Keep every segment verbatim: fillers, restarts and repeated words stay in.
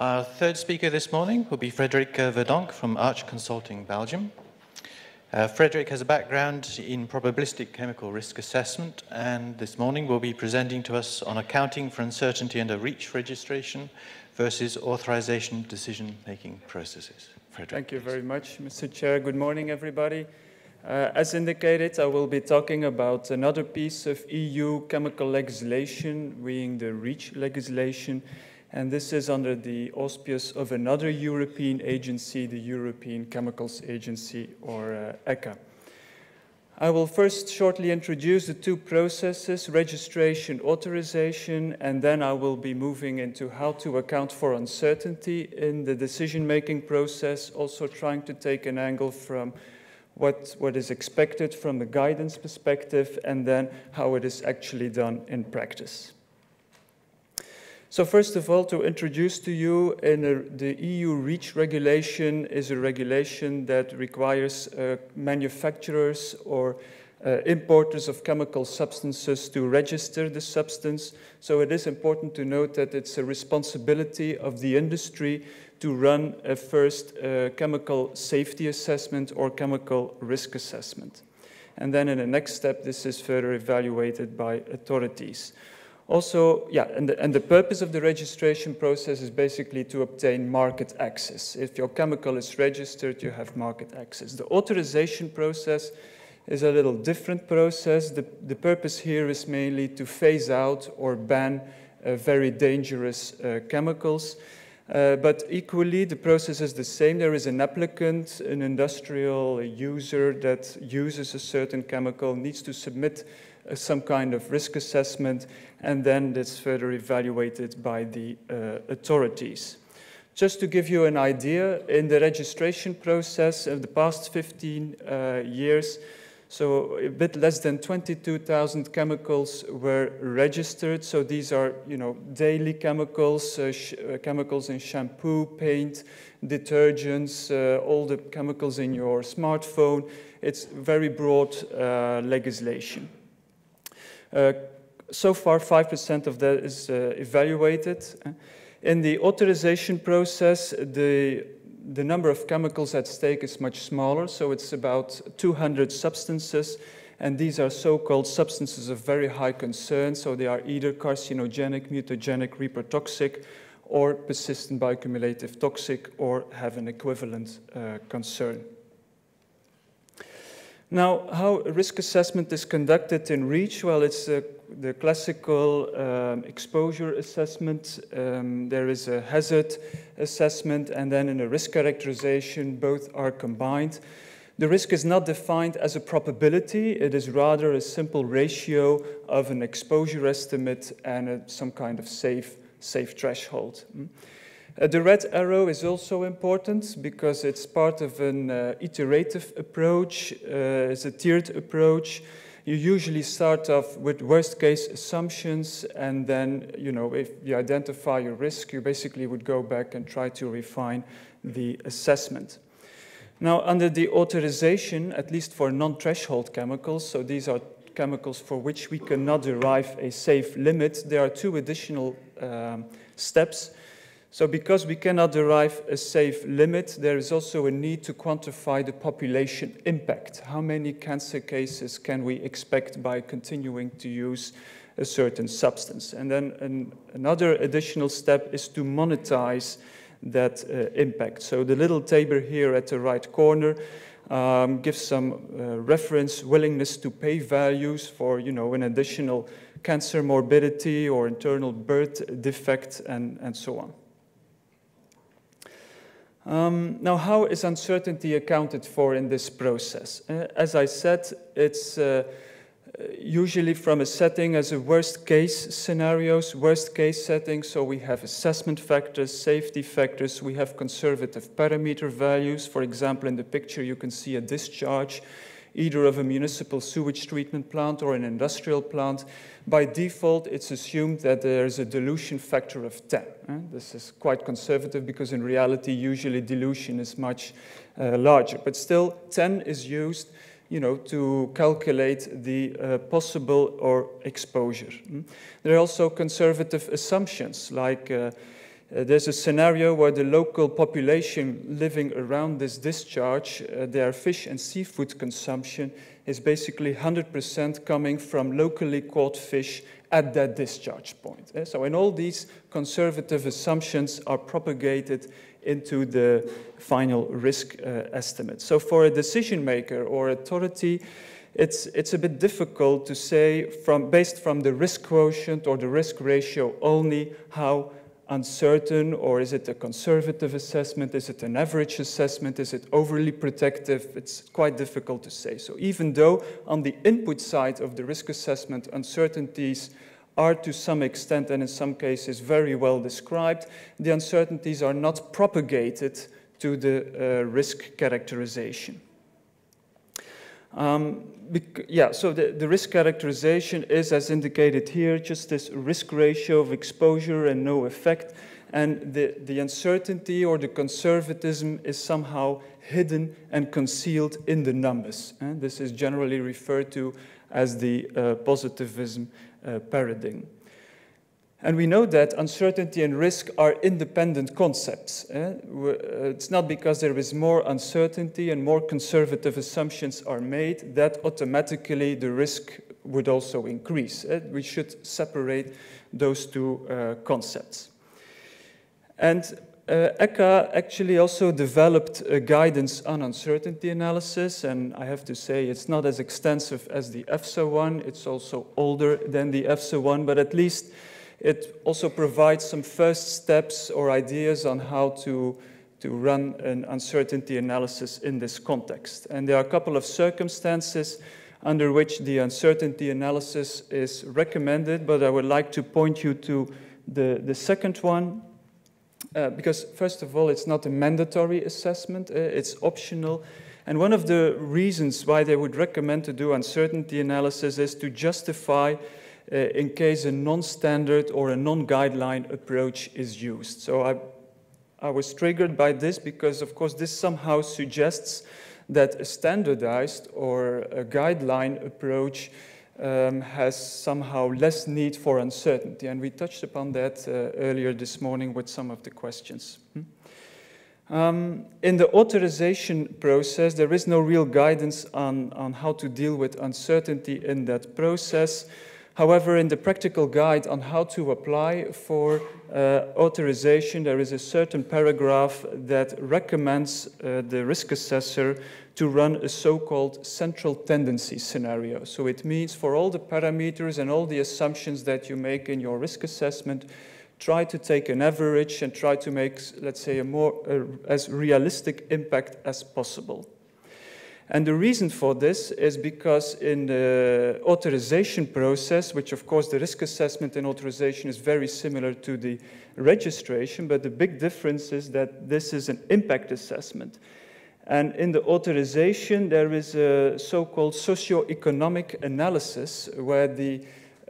Our third speaker this morning will be Frederik Verdonck from ARCHE Consulting Belgium. Uh, Frederik has a background in probabilistic chemical risk assessment, and this morning will be presenting to us on accounting for uncertainty under REACH registration versus authorization decision-making processes. Frederik, thank you very much, Mister Chair. Good morning, everybody. Uh, as indicated, I will be talking about another piece of E U chemical legislation, being the REACH legislation. And this is under the auspice of another European agency, the European Chemicals Agency, or uh, ECHA. I will first shortly introduce the two processes, registration, authorization, and then I will be moving into how to account for uncertainty in the decision-making process, also trying to take an angle from what, what is expected from the guidance perspective, and then how it is actually done in practice. So first of all, to introduce to you, in a, the E U REACH regulation is a regulation that requires uh, manufacturers or uh, importers of chemical substances to register the substance. So it is important to note that it's a responsibility of the industry to run a first uh, chemical safety assessment or chemical risk assessment. And then in the next step, this is further evaluated by authorities. Also, yeah, and the, and the purpose of the registration process is basically to obtain market access. If your chemical is registered, you have market access. The authorization process is a little different process. The, the purpose here is mainly to phase out or ban uh, very dangerous uh, chemicals. Uh, but equally, the process is the same. There is an applicant, an industrial user that uses a certain chemical, needs to submit some kind of risk assessment, and then that's further evaluated by the uh, authorities. Just to give you an idea, in the registration process of the past fifteen uh, years, so a bit less than twenty-two thousand chemicals were registered. So these are, you know, daily chemicals, uh, sh uh, chemicals in shampoo, paint, detergents, uh, all the chemicals in your smartphone. It's very broad uh, legislation. Uh, so far, five percent of that is uh, evaluated. In the authorization process, the, the number of chemicals at stake is much smaller, so it's about two hundred substances, and these are so-called substances of very high concern, so they are either carcinogenic, mutagenic, reprotoxic, or persistent bioaccumulative toxic, or have an equivalent uh, concern. Now, how risk assessment is conducted in REACH? Well, it's uh, the classical um, exposure assessment. Um, there is a hazard assessment, and then in a risk characterization, both are combined. The risk is not defined as a probability. It is rather a simple ratio of an exposure estimate and a, some kind of safe, safe threshold. Mm? Uh, the red arrow is also important because it's part of an uh, iterative approach. Uh, it's a tiered approach. You usually start off with worst-case assumptions, and then, you know, if you identify your risk, you basically would go back and try to refine the assessment. Now, under the authorization, at least for non-threshold chemicals, so these are chemicals for which we cannot derive a safe limit, there are two additional um, steps. So because we cannot derive a safe limit, there is also a need to quantify the population impact. How many cancer cases can we expect by continuing to use a certain substance? And then an, another additional step is to monetize that uh, impact. So the little table here at the right corner um, gives some uh, reference willingness to pay values for, you know, an additional cancer morbidity or internal birth defect, and, and so on. Um, now, how is uncertainty accounted for in this process? Uh, as I said, it's uh, usually from a setting as a worst-case scenarios, worst-case setting, so we have assessment factors, safety factors, we have conservative parameter values. For example, in the picture you can see a discharge, either of a municipal sewage treatment plant or an industrial plant. By default, it's assumed that there is a dilution factor of ten. Eh? This is quite conservative because in reality, usually dilution is much uh, larger. But still, ten is used, you know, to calculate the uh, possible or exposure. Mm? There are also conservative assumptions like uh, Uh, there's a scenario where the local population living around this discharge, uh, their fish and seafood consumption is basically one hundred percent coming from locally caught fish at that discharge point. Uh, so, and all these conservative assumptions are propagated into the final risk uh, estimate. So for a decision maker or authority, It's, it's a bit difficult to say, from, based from the risk quotient or the risk ratio only, how uncertain, or is it a conservative assessment, is it an average assessment, is it overly protective? It's quite difficult to say. So even though on the input side of the risk assessment, uncertainties are to some extent and in some cases very well described, the uncertainties are not propagated to the uh, risk characterization. Um, yeah, so the, the risk characterization is, as indicated here, just this risk ratio of exposure and no effect, and the, the uncertainty or the conservatism is somehow hidden and concealed in the numbers. And this is generally referred to as the uh, positivism uh, paradigm. And we know that uncertainty and risk are independent concepts. It's not because there is more uncertainty and more conservative assumptions are made that automatically the risk would also increase. We should separate those two concepts. And Uh, ECHA actually also developed a guidance on uncertainty analysis, and I have to say it's not as extensive as the EFSA one. It's also older than the EFSA one, but at least it also provides some first steps or ideas on how to, to run an uncertainty analysis in this context. And there are a couple of circumstances under which the uncertainty analysis is recommended, but I would like to point you to the, the second one. Uh, because, first of all, it's not a mandatory assessment, uh, it's optional. And one of the reasons why they would recommend to do uncertainty analysis is to justify uh, in case a non-standard or a non-guideline approach is used. So I, I was triggered by this because, of course, this somehow suggests that a standardized or a guideline approach Um, has somehow less need for uncertainty, and we touched upon that uh, earlier this morning with some of the questions. Hmm? Um, in the authorization process, there is no real guidance on, on how to deal with uncertainty in that process. However, in the practical guide on how to apply for uh, authorization, there is a certain paragraph that recommends uh, the risk assessor to run a so-called central tendency scenario. So it means for all the parameters and all the assumptions that you make in your risk assessment, try to take an average and try to make, let's say, a more uh, as realistic impact as possible. And the reason for this is because in the authorization process, which of course the risk assessment and authorization is very similar to the registration, but the big difference is that this is an impact assessment. And in the authorization, there is a so-called socioeconomic analysis where the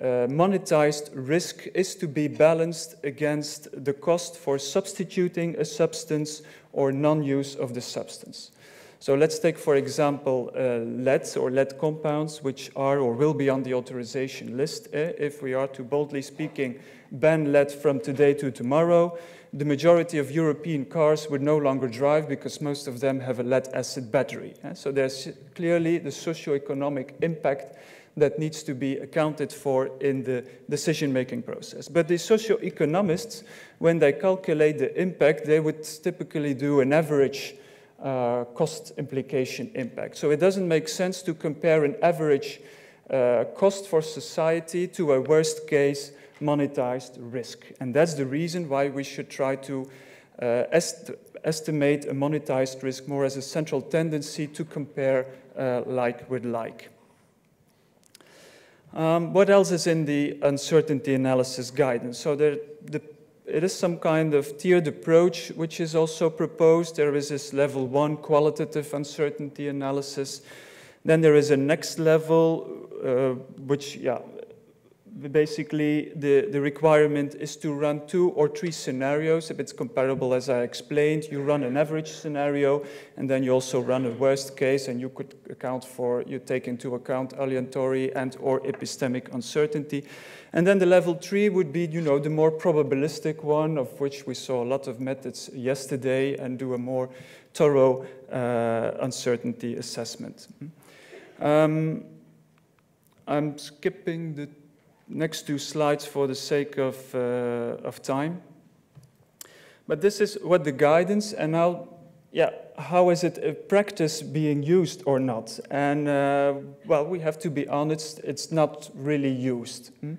uh, monetized risk is to be balanced against the cost for substituting a substance or non-use of the substance. So let's take, for example, uh, leads or lead compounds, which are or will be on the authorization list. Eh? If we are to, boldly speaking, ban lead from today to tomorrow, the majority of European cars would no longer drive because most of them have a lead-acid battery. Eh? So there's clearly the socioeconomic impact that needs to be accounted for in the decision-making process. But the socioeconomists, when they calculate the impact, they would typically do an average Uh, cost implication impact. So it doesn't make sense to compare an average uh, cost for society to a worst case monetized risk. And that's the reason why we should try to uh, est estimate a monetized risk more as a central tendency to compare uh, like with like. Um, what else is in the uncertainty analysis guidance? So there, the It is some kind of tiered approach which is also proposed. There is this level one qualitative uncertainty analysis. Then there is a next level uh, which yeah, basically the, the requirement is to run two or three scenarios. If it's comparable, as I explained, you run an average scenario, and then you also run a worst case, and you could account for, you take into account aleatory and or epistemic uncertainty. And then the level three would be, you know, the more probabilistic one, of which we saw a lot of methods yesterday, and do a more thorough uh, uncertainty assessment. Um, I'm skipping the next two slides for the sake of, uh, of time. But this is what the guidance, and now, yeah, how is it a practice being used or not? And, uh, well, we have to be honest, it's not really used. Hmm?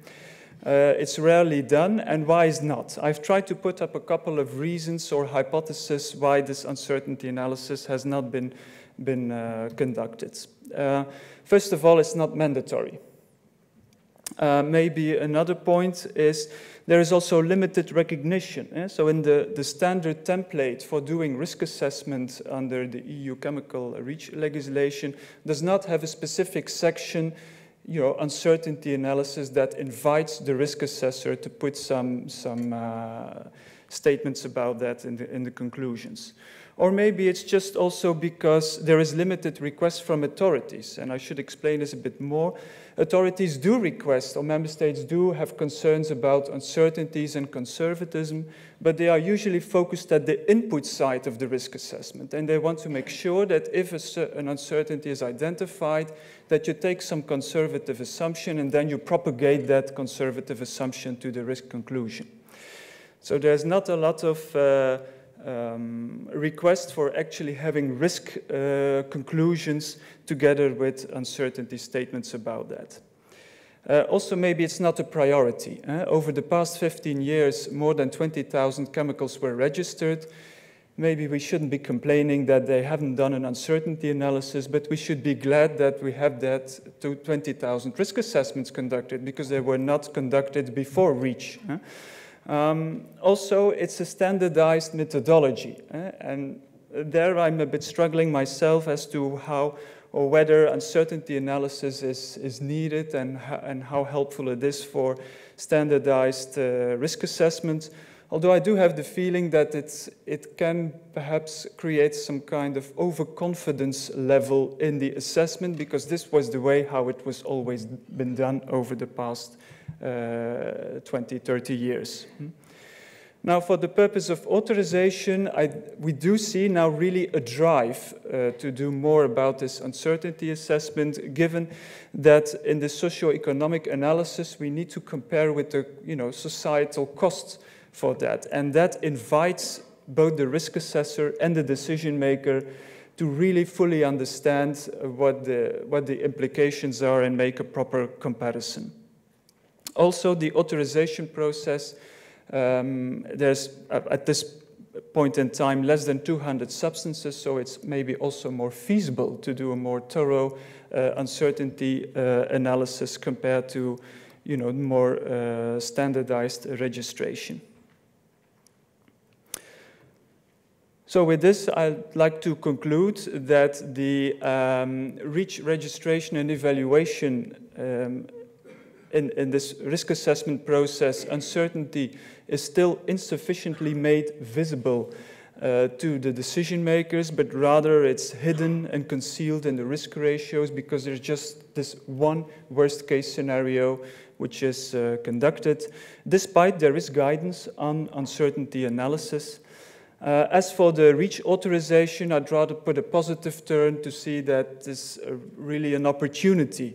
Uh, it's rarely done, and why is not? I've tried to put up a couple of reasons or hypotheses why this uncertainty analysis has not been, been uh, conducted. Uh, first of all, it's not mandatory. Uh, maybe another point is there is also limited recognition. Eh? So in the, the standard template for doing risk assessment under the E U chemical REACH legislation does not have a specific section, you know, uncertainty analysis that invites the risk assessor to put some, some uh, statements about that in the, in the conclusions. Or maybe it's just also because there is limited request from authorities, and I should explain this a bit more. Authorities do request, or member states do have concerns about uncertainties and conservatism, but they are usually focused at the input side of the risk assessment, and they want to make sure that if a, an uncertainty is identified, that you take some conservative assumption and then you propagate that conservative assumption to the risk conclusion. So there's not a lot of uh, Um, request for actually having risk uh, conclusions together with uncertainty statements about that. Uh, also, maybe it's not a priority. Eh? Over the past fifteen years, more than twenty thousand chemicals were registered. Maybe we shouldn't be complaining that they haven't done an uncertainty analysis, but we should be glad that we have that to twenty thousand risk assessments conducted, because they were not conducted before REACH. Eh? Um, also, it's a standardized methodology, eh? and there I'm a bit struggling myself as to how or whether uncertainty analysis is, is needed, and, and how helpful it is for standardized uh, risk assessments, although I do have the feeling that it's, it can perhaps create some kind of overconfidence level in the assessment, because this was the way how it was always been done over the past Uh, twenty, thirty years. Hmm. Now, for the purpose of authorization, I, we do see now really a drive uh, to do more about this uncertainty assessment, given that in the socioeconomic analysis, we need to compare with the, you know, societal costs for that. And that invites both the risk assessor and the decision maker to really fully understand what the, what the implications are and make a proper comparison. Also, the authorization process, um, there's at this point in time less than two hundred substances, so it's maybe also more feasible to do a more thorough uh, uncertainty uh, analysis compared to, you know, more uh, standardized registration. So with this, I'd like to conclude that the um, REACH registration and evaluation um, In, in this risk assessment process, uncertainty is still insufficiently made visible uh, to the decision makers, but rather it's hidden and concealed in the risk ratios, because there's just this one worst case scenario which is uh, conducted, despite there is guidance on uncertainty analysis. Uh, as for the REACH authorization, I'd rather put a positive turn to see that this is really an opportunity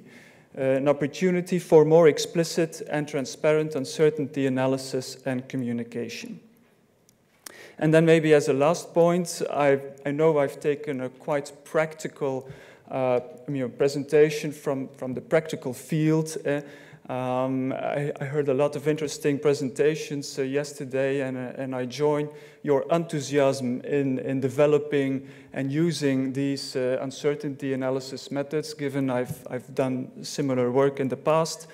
Uh, an opportunity for more explicit and transparent uncertainty analysis and communication. And then maybe as a last point, I've, I know I've taken a quite practical uh, you know, presentation from, from the practical field. Uh, um, I, I heard a lot of interesting presentations uh, yesterday, and, uh, and I join your enthusiasm in, in developing and using these uh, uncertainty analysis methods, given I've, I've done similar work in the past.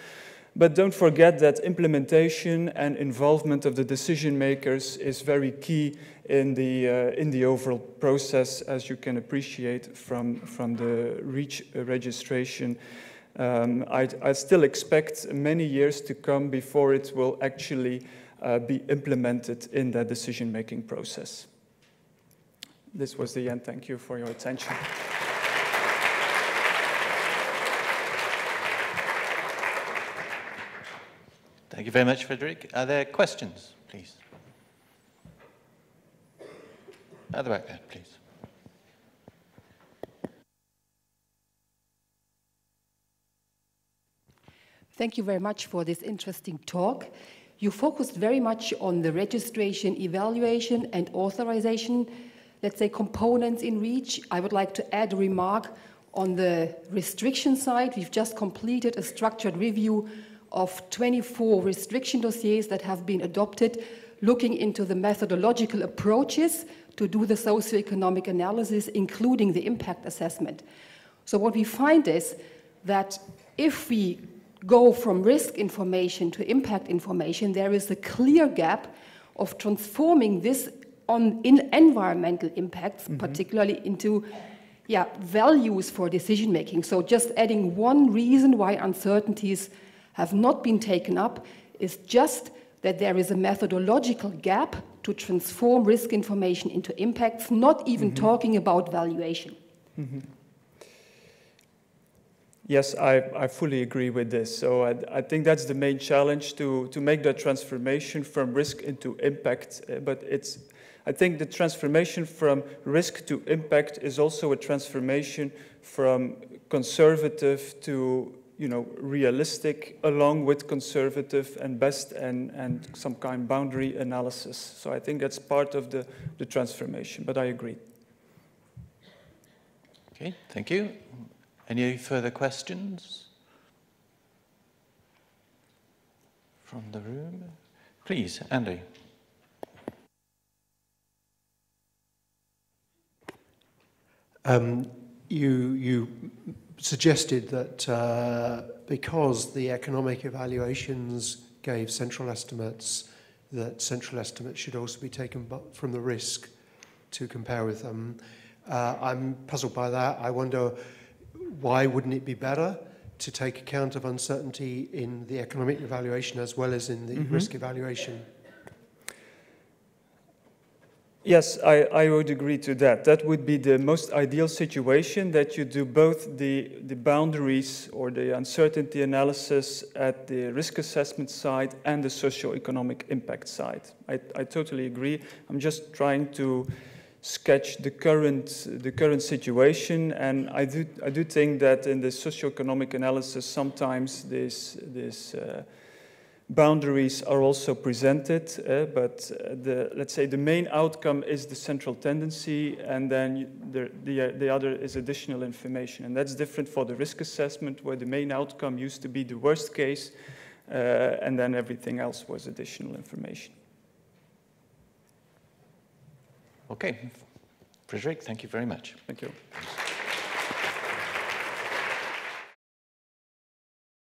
But don't forget that implementation and involvement of the decision makers is very key in the, uh, in the overall process, as you can appreciate from, from the REACH registration Um, I, I still expect many years to come before it will actually uh, be implemented in that decision-making process. This was the end. Thank you for your attention. Thank you very much, Frederik. Are there questions, please? At the back there, please. Thank you very much for this interesting talk. You focused very much on the registration, evaluation, and authorization, let's say, components in REACH. I would like to add a remark on the restriction side. We've just completed a structured review of twenty-four restriction dossiers that have been adopted, looking into the methodological approaches to do the socioeconomic analysis, including the impact assessment. So what we find is that if we go from risk information to impact information, there is a clear gap of transforming this on in environmental impacts, mm-hmm. particularly into yeah, values for decision making. So just adding one reason why uncertainties have not been taken up is just that there is a methodological gap to transform risk information into impacts, not even mm-hmm. talking about valuation. Mm-hmm. Yes, I, I fully agree with this. So I, I think that's the main challenge, to, to make that transformation from risk into impact. But it's, I think the transformation from risk to impact is also a transformation from conservative to you know, realistic, along with conservative and best and, and some kind of boundary analysis. So I think that's part of the, the transformation, but I agree. Okay, thank you. Any further questions from the room? Please, Andy. Um, you, you suggested that uh, because the economic evaluations gave central estimates, that central estimates should also be taken from the risk to compare with them. Uh, I'm puzzled by that. I wonder, why wouldn't it be better to take account of uncertainty in the economic evaluation as well as in the mm-hmm. risk evaluation? Yes, I, I would agree to that. That would be the most ideal situation, that you do both the, the boundaries or the uncertainty analysis at the risk assessment side and the socioeconomic impact side. I, I totally agree. I'm just trying to sketch the current, the current situation, and I do, I do think that in the socioeconomic analysis sometimes this, this uh, boundaries are also presented, uh, but uh, the, let's say the main outcome is the central tendency, and then the, the, uh, the other is additional information. And that's different for the risk assessment, where the main outcome used to be the worst case, uh, and then everything else was additional information. Okay. Frederik, thank you very much. Thank you.